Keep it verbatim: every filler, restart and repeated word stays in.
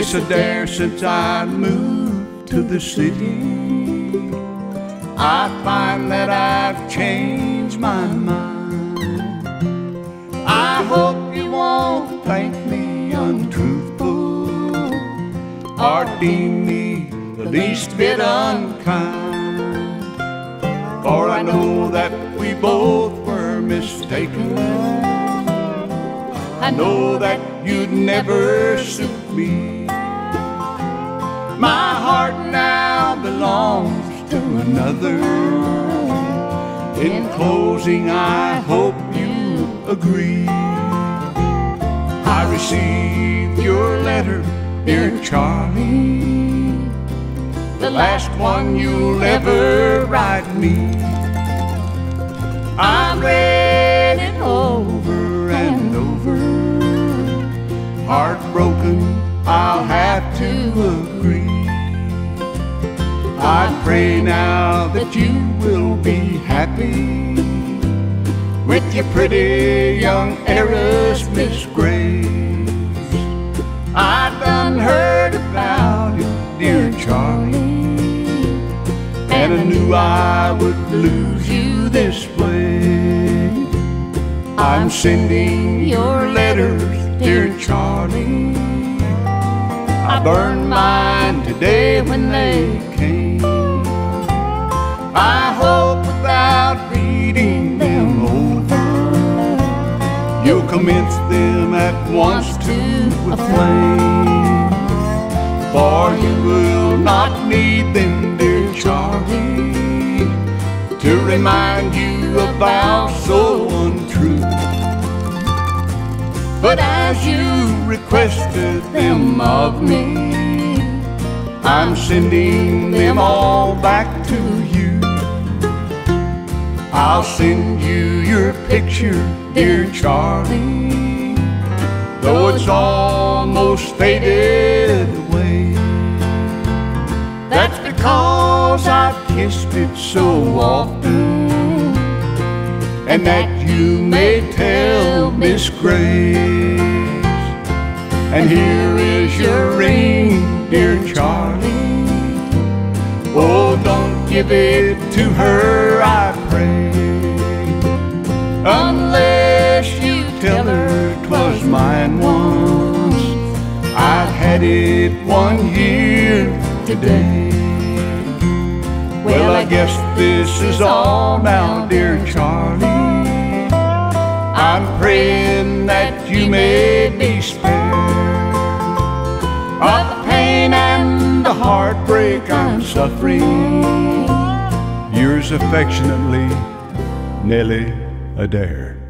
It's a day since I moved to the city. I find that I've changed my mind. I hope you won't think me untruthful or deem me the least bit unkind, for I know that we both were mistaken. I know that you'd never suit me. My heart now belongs to another. In closing, I hope you agree. I received your letter, dear Charlie, the last one you'll ever write me. I read it over and over. Heartbroken, I'll have to agree. I pray now that you will be happy with your pretty young heiress, Miss Grace. I done heard about it, dear Charlie, and I knew I would lose you this way. I'm sending your letters, dear Charlie. I burned mine today when they came. I hope without reading them over, you'll commence them at once to a flame. For you will not need them, dear Charlie, to remind you of vows so untrue. But as you requested them of me, I'm sending them all back to you. I'll send you your picture, dear Charlie, though it's almost faded away. That's because I've kissed it so often, and that you may tell Miss Grace. And here is your ring, dear Charlie. Oh, don't give it to her, I pray, unless you tell her 'twas mine once. I've had it one year today. Well, I guess this is all now, dear Charlie. I'm praying that you may be spared of the pain and the heartbreak I'm suffering. Yours affectionately, Nellie Adair.